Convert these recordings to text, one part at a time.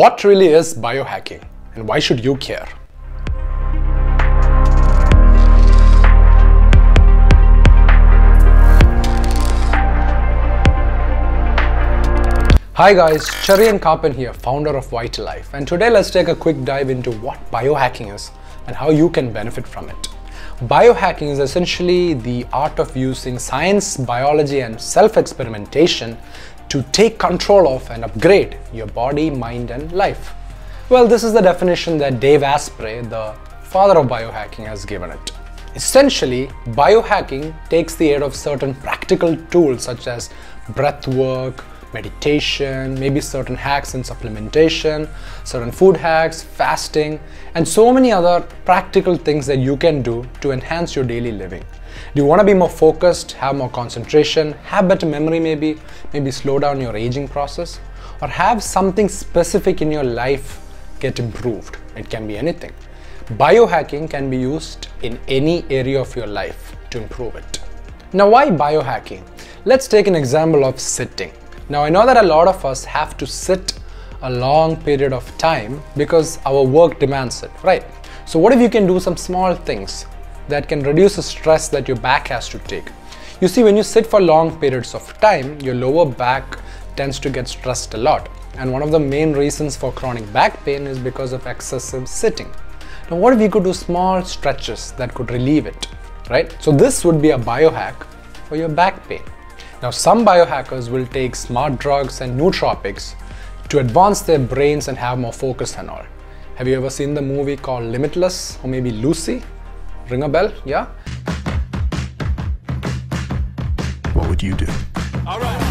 What really is biohacking and why should you care? Hi guys, Cherian Kappen here, founder of YTALIFE, and today let's take a quick dive into what biohacking is and how you can benefit from it. Biohacking is essentially the art of using science, biology and self-experimentation to take control of and upgrade your body, mind and life. Well, this is the definition that Dave Asprey, the father of biohacking, has given it. Essentially, biohacking takes the aid of certain practical tools such as breath work, meditation, maybe certain hacks in supplementation, certain food hacks, fasting, and so many other practical things that you can do to enhance your daily living. Do you want to be more focused, have more concentration, have better memory maybe slow down your aging process, or have something specific in your life get improved? It can be anything. Biohacking can be used in any area of your life to improve it. Now, why biohacking? Let's take an example of sitting. Now, I know that a lot of us have to sit a long period of time because our work demands it, right? So what if you can do some small things that can reduce the stress that your back has to take? You see, when you sit for long periods of time, your lower back tends to get stressed a lot. And one of the main reasons for chronic back pain is because of excessive sitting. Now, what if you could do small stretches that could relieve it, right? So this would be a biohack for your back pain. Now, some biohackers will take smart drugs and nootropics to advance their brains and have more focus and all. Have you ever seen the movie called Limitless or maybe Lucy? Ring a bell, yeah? What would you do? All right,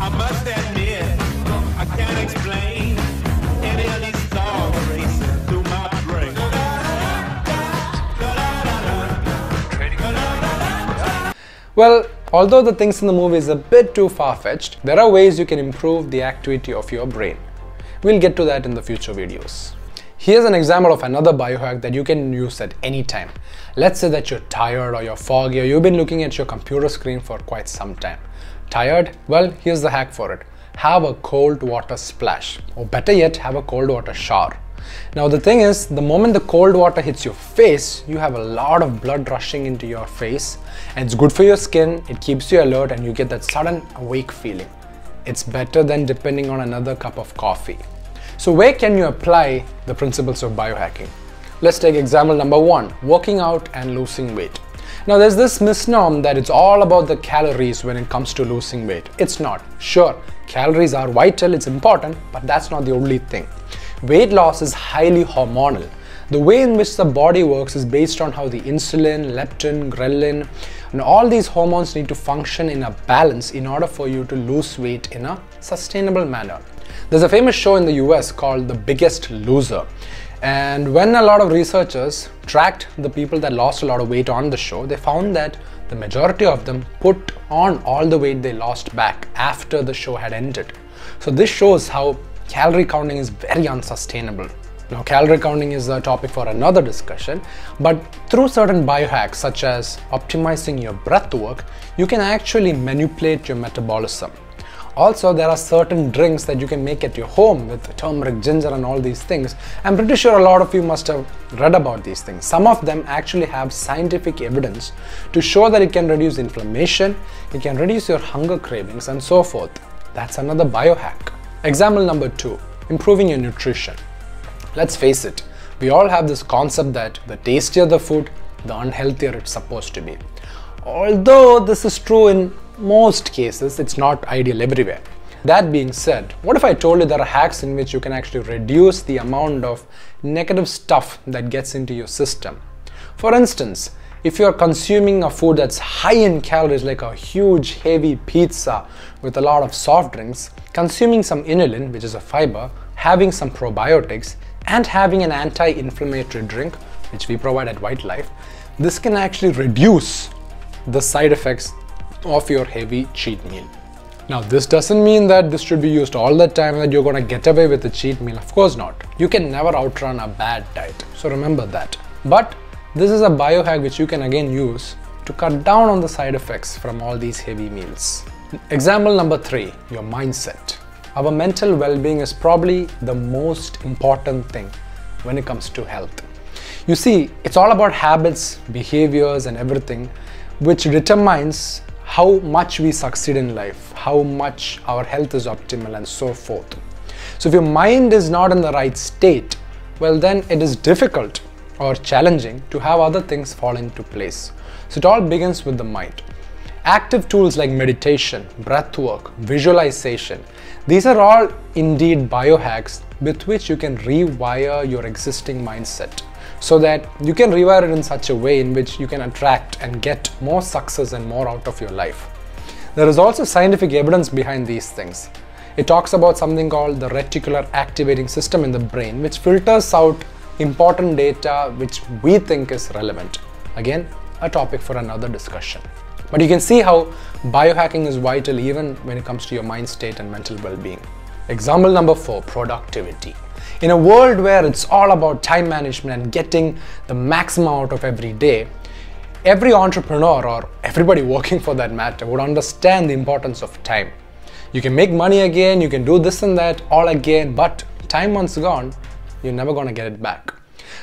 I must admit, I can't explain any of these stories through my brain. Well, although the things in the movie is a bit too far-fetched, there are ways you can improve the activity of your brain. We'll get to that in the future videos. Here's an example of another biohack that you can use at any time. Let's say that you're tired or you're foggy or you've been looking at your computer screen for quite some time. Tired? Well, here's the hack for it. Have a cold water splash, or better yet, have a cold water shower. Now, the thing is, the moment the cold water hits your face, you have a lot of blood rushing into your face, and it's good for your skin, it keeps you alert, and you get that sudden awake feeling. It's better than depending on another cup of coffee. So where can you apply the principles of biohacking? Let's take example number one, working out and losing weight. Now, there's this misnomer that it's all about the calories when it comes to losing weight. It's not. Sure, calories are vital, it's important, but that's not the only thing. Weight loss is highly hormonal. The way in which the body works is based on how the insulin, leptin, ghrelin, and all these hormones need to function in a balance in order for you to lose weight in a sustainable manner. There's a famous show in the US called The Biggest Loser. And when a lot of researchers tracked the people that lost a lot of weight on the show, they found that the majority of them put on all the weight they lost back after the show had ended. So this shows how calorie counting is very unsustainable. Now, calorie counting is a topic for another discussion, but through certain biohacks such as optimizing your breath work, you can actually manipulate your metabolism. Also, there are certain drinks that you can make at your home with turmeric, ginger and all these things. I'm pretty sure a lot of you must have read about these things. Some of them actually have scientific evidence to show that it can reduce inflammation, it can reduce your hunger cravings and so forth. That's another biohack. Example number two, improving your nutrition. Let's face it, we all have this concept that the tastier the food, the unhealthier it's supposed to be. Although this is true in most cases, it's not ideal everywhere. That being said, what if I told you there are hacks in which you can actually reduce the amount of negative stuff that gets into your system? For instance, if you're consuming a food that's high in calories, like a huge heavy pizza with a lot of soft drinks, consuming some inulin, which is a fiber, having some probiotics, and having an anti-inflammatory drink, which we provide at White Life, this can actually reduce the side effects of your heavy cheat meal. Now, this doesn't mean that this should be used all the time, that you're gonna get away with a cheat meal. Of course not. You can never outrun a bad diet. So remember that. But this is a biohack which you can again use to cut down on the side effects from all these heavy meals. Example number three, your mindset. Our mental well-being is probably the most important thing when it comes to health. You see, it's all about habits, behaviors and everything, which determines how much we succeed in life, how much our health is optimal and so forth. So if your mind is not in the right state, well then it is difficult or challenging to have other things fall into place. So it all begins with the mind. Active tools like meditation, breath work, visualization, these are all indeed biohacks with which you can rewire your existing mindset so that you can rewire it in such a way in which you can attract and get more success and more out of your life. There is also scientific evidence behind these things. It talks about something called the reticular activating system in the brain, which filters out important data which we think is relevant. Again, a topic for another discussion. But you can see how biohacking is vital even when it comes to your mind state and mental well-being. Example number 4, productivity. In a world where it's all about time management and getting the maximum out of every day, every entrepreneur or everybody working for that matter would understand the importance of time. You can make money again, you can do this and that all again, but time once gone, you're never gonna get it back.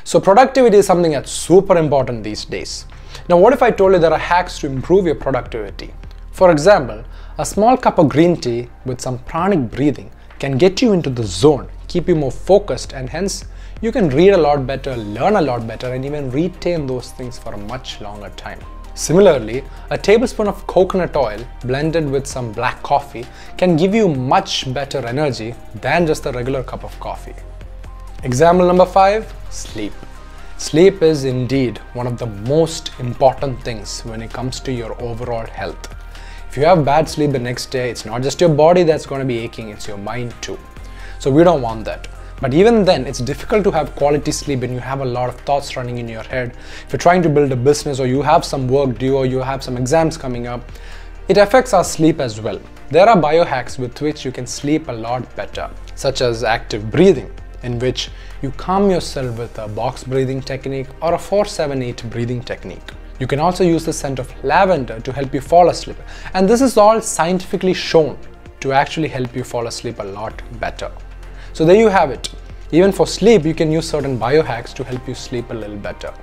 So productivity is something that's super important these days. Now what if I told you there are hacks to improve your productivity? For example, a small cup of green tea with some pranic breathing can get you into the zone, keep you more focused, and hence you can read a lot better, learn a lot better, and even retain those things for a much longer time. Similarly, a tablespoon of coconut oil blended with some black coffee can give you much better energy than just a regular cup of coffee. Example number 5, sleep. Sleep is indeed one of the most important things when it comes to your overall health. If you have bad sleep the next day, it's not just your body that's going to be aching, it's your mind too. So we don't want that. But even then, it's difficult to have quality sleep when you have a lot of thoughts running in your head. If you're trying to build a business or you have some work due or you have some exams coming up, it affects our sleep as well. There are biohacks with which you can sleep a lot better, such as active breathing, in which you calm yourself with a box breathing technique or a 4-7-8 breathing technique. You can also use the scent of lavender to help you fall asleep. And this is all scientifically shown to actually help you fall asleep a lot better. So there you have it. Even for sleep, you can use certain biohacks to help you sleep a little better.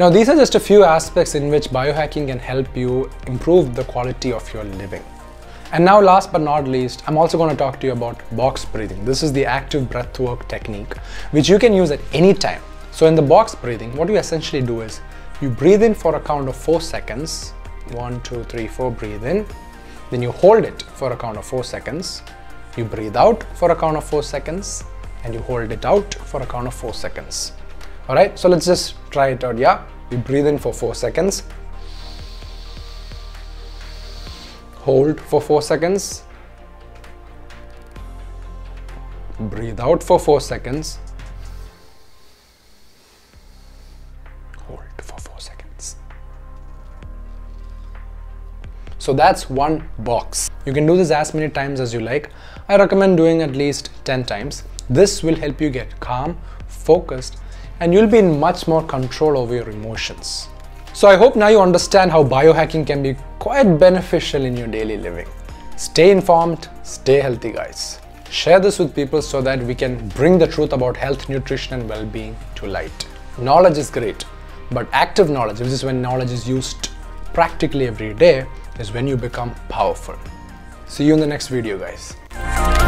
Now, these are just a few aspects in which biohacking can help you improve the quality of your living. And now last but not least, I'm also going to talk to you about box breathing. This is the active breathwork technique, which you can use at any time. So in the box breathing, what you essentially do is you breathe in for a count of 4 seconds. 1, 2, 3, 4, breathe in. Then you hold it for a count of 4 seconds. You breathe out for a count of 4 seconds. And you hold it out for a count of 4 seconds. All right, so let's just try it out. Yeah, you breathe in for 4 seconds. Hold for 4 seconds, breathe out for 4 seconds, hold for 4 seconds. So that's one box. You can do this as many times as you like. I recommend doing at least 10 times. This will help you get calm, focused, and you'll be in much more control over your emotions. So I hope now you understand how biohacking can be quite beneficial in your daily living. Stay informed, stay healthy guys. Share this with people so that we can bring the truth about health, nutrition and well-being to light. Knowledge is great, but active knowledge, which is when knowledge is used practically every day, is when you become powerful. See you in the next video guys.